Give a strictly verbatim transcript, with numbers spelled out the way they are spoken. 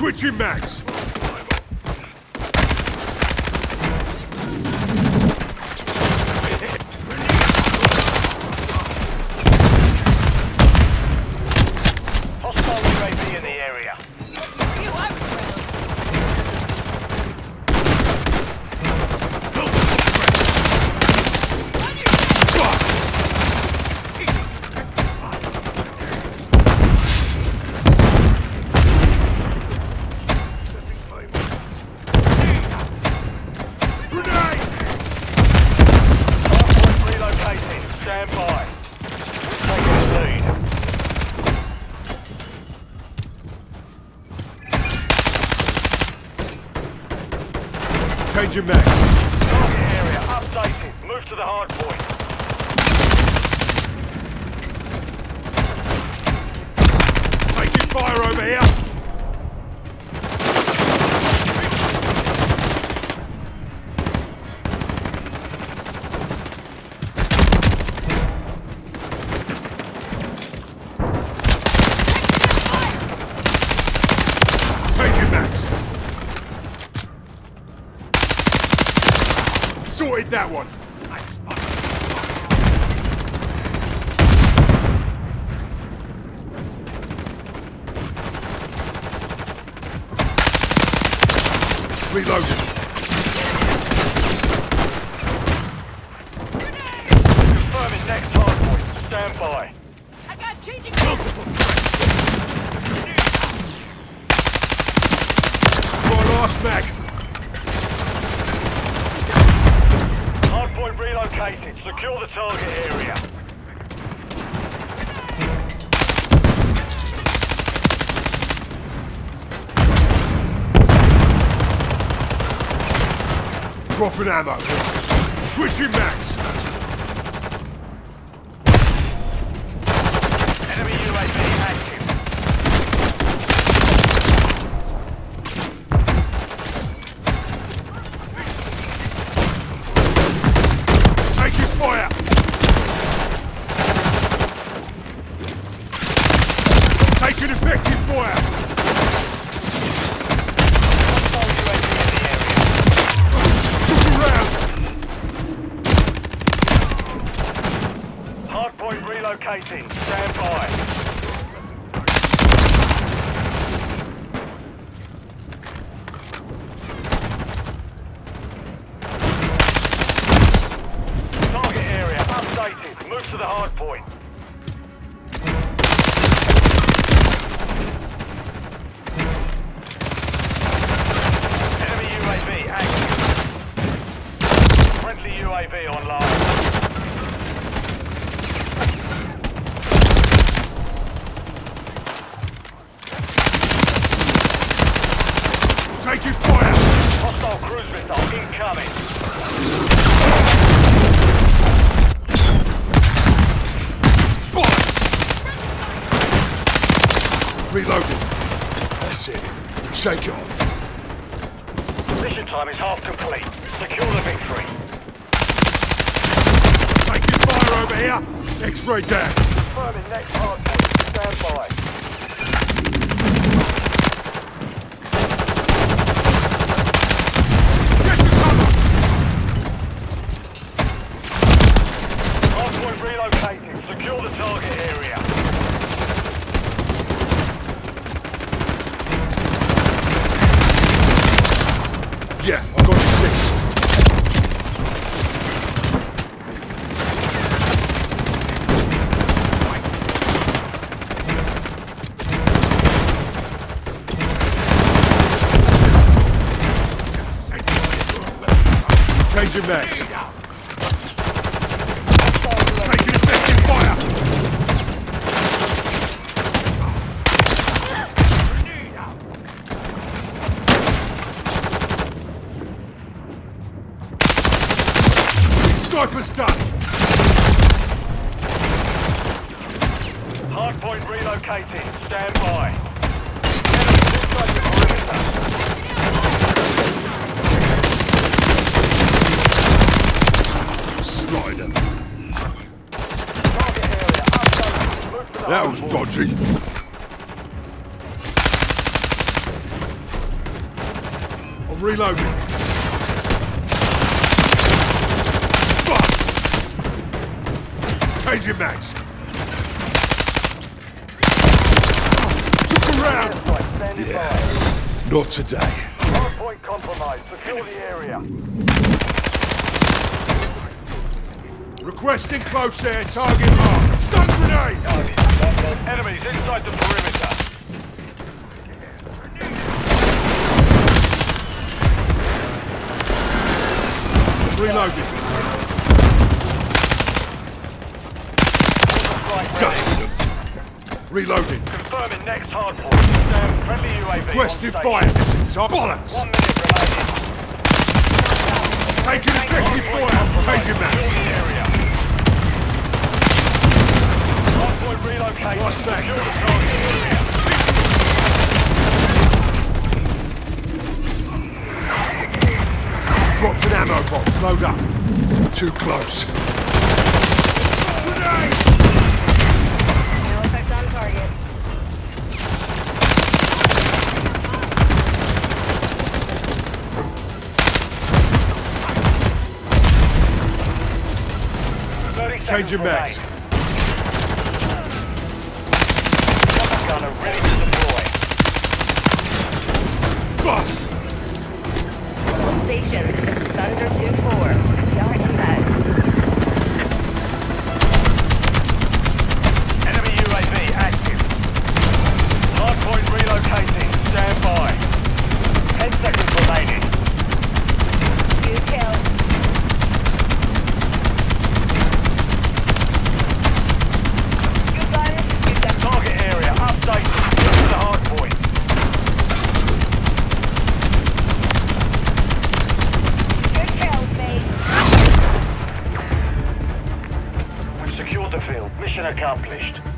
Switching mags! Change your max. Target area updated. Move to the hard point. Taking fire over here. Change your max. Sorted that one. I spotted. Reloaded. Confirming next hard point. Stand by. I got changing multiple threats. My last mag. Relocated. Secure the target area. Dropping ammo. Switching max. Enemy U A V relocating. Stand by. Target area updated. Move to the hard point. Enemy U A V active. Friendly U A V online. Taking fire! Hostile cruise missile incoming! Fire! Reloaded. That's it. Shake it off. Mission time is half complete. Secure the victory. Taking fire over here! X-ray down! Confirming next hard point. Stand by. Secure the target area. Yeah, I got six. Change your max. Sniper's done! Hardpoint relocated. Stand by. Slider. That was dodgy. I'm reloading. Fuck! Changing mags. Took him round. Yeah. Not today. Hardpoint compromised. Secure the area. Requesting close air. Target mark. Stun grenade. Enemies inside the perimeter. Reloaded. Dusted them. Reloaded. Confirming next hard point. Um, friendly U A V. Requested fire missions. Bollocks. One minute remaining. Taking effective fire. Changing max. Lost back. Dropped an ammo box, load up. Too close. Grenade! Now effect on target. Change your mags. Gunner ready to deploy. Bust! Station, Thunder two four, starting back. Enemy U A V active. Hardpoint relocating, stand by. Ten seconds remaining. Two kills. You got it. Hit that target area, update to the hardpoint. Mission accomplished.